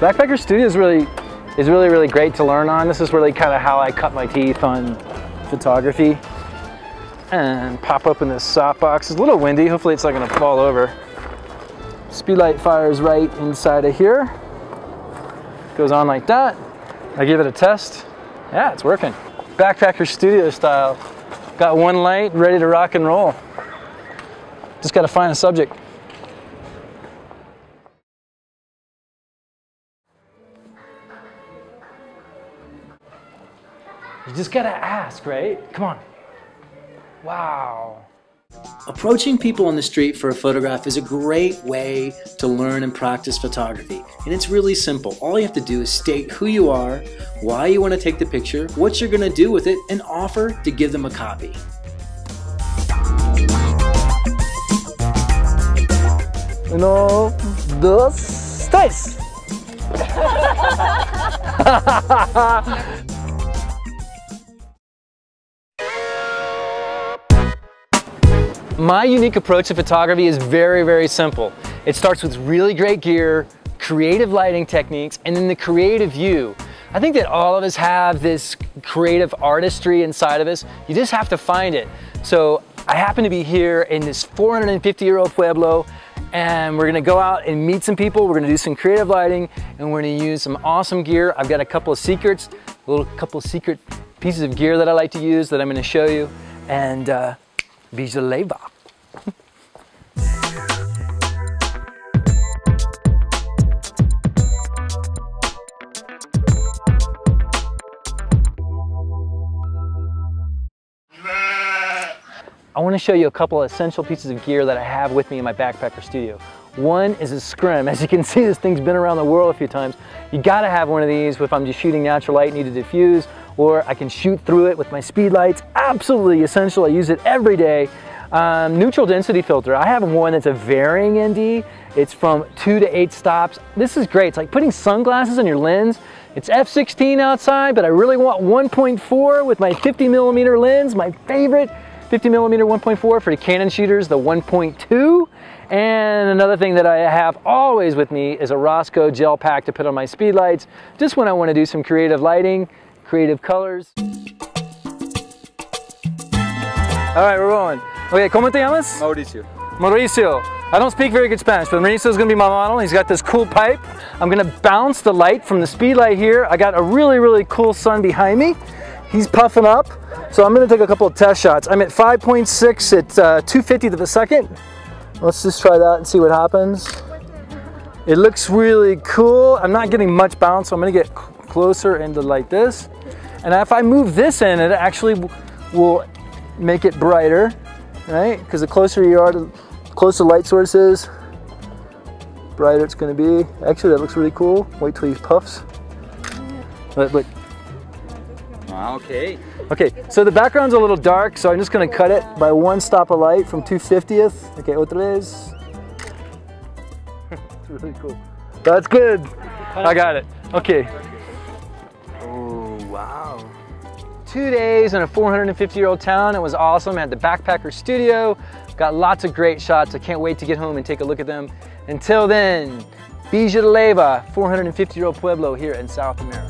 Backpacker Studio is really great to learn on. This is really kind of how I cut my teeth on photography. And pop open this soft box. It's a little windy, hopefully it's not gonna fall over. Speedlight fires right inside of here. Goes on like that. I give it a test. Yeah, it's working. Backpacker Studio style. Got one light, ready to rock and roll. Just gotta find a subject. You just gotta ask, right? Come on. Wow. Approaching people on the street for a photograph is a great way to learn and practice photography. And it's really simple. All you have to do is state who you are, why you want to take the picture, what you're going to do with it, and offer to give them a copy. Uno, dos, tres. My unique approach to photography is very simple. It starts with really great gear, creative lighting techniques, and then the creative you. I think that all of us have this creative artistry inside of us. You just have to find it. So I happen to be here in this 450-year-old pueblo, and we're gonna go out and meet some people. We're gonna do some creative lighting, and we're gonna use some awesome gear. I've got a couple of secrets, a couple of secret pieces of gear that I like to use that I'm gonna show you. And Villa de Leyva. I want to show you a couple of essential pieces of gear that I have with me in my Backpacker Studio. One is a scrim. As you can see, this thing's been around the world a few times. You got to have one of these if I'm just shooting natural light, need to diffuse, or I can shoot through it with my speed lights. Absolutely essential. I use it every day. Neutral density filter. I have one that's a varying ND. It's from 2 to 8 stops. This is great. It's like putting sunglasses on your lens. It's f/16 outside, but I really want 1.4 with my 50mm lens, my favorite. 50mm 1.4 for the Canon shooters, the 1.2. And another thing that I have always with me is a Rosco gel pack to put on my speed lights, just when I want to do some creative lighting, creative colors. All right, we're rolling. Okay, ¿cómo te llamas? Mauricio. Mauricio. I don't speak very good Spanish, but Mauricio is going to be my model. He's got this cool pipe. I'm going to bounce the light from the speed light here. I got a really cool sun behind me. He's puffing up. So I'm going to take a couple of test shots. I'm at 5.6 at 2/50th of a second. Let's just try that and see what happens. It looks really cool. I'm not getting much bounce, so I'm going to get closer into like this. And if I move this in, it actually will make it brighter, right? Because the closer you are, the closer light source is, brighter it's going to be. Actually, that looks really cool. Wait till he puffs. Look. Okay. Okay, so the background's a little dark, so I'm just gonna cut it by one stop of light from 2/50th. Okay, otra vez. It's really cool. That's good. I got it. Okay. Oh, wow. 2 days in a 450-year-old town. It was awesome. I had the Backpacker Studio. Got lots of great shots. I can't wait to get home and take a look at them. Until then, Villa de Leyva, 450-year-old pueblo here in South America.